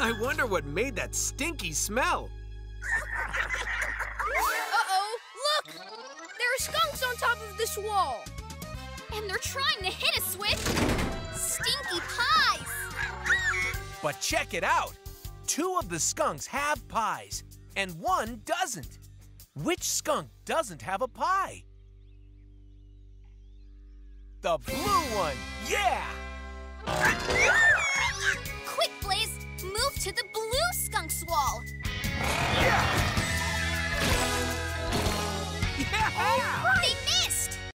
I wonder what made that stinky smell. Uh-oh, look! There are skunks on top of this wall. And they're trying to hit us with stinky pies. But check it out. Two of the skunks have pies, and one doesn't. Which skunk doesn't have a pie? The blue one, yeah!